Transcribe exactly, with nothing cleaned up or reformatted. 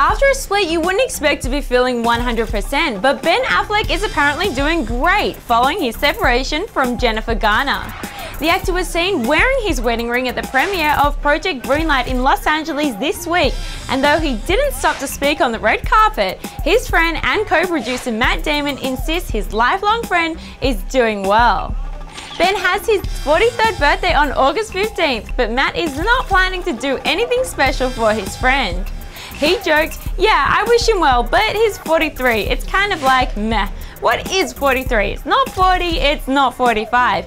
After a split, you wouldn't expect to be feeling one hundred percent, but Ben Affleck is apparently doing great following his separation from Jennifer Garner. The actor was seen wearing his wedding ring at the premiere of Project Greenlight in Los Angeles this week, and though he didn't stop to speak on the red carpet, his friend and co-producer Matt Damon insists his lifelong friend is doing well. Ben has his forty-third birthday on August fifteenth, but Matt is not planning to do anything special for his friend. He joked, "Yeah, I wish him well, but he's forty-three, it's kind of like meh." What is forty-three? It's not forty, it's not forty-five.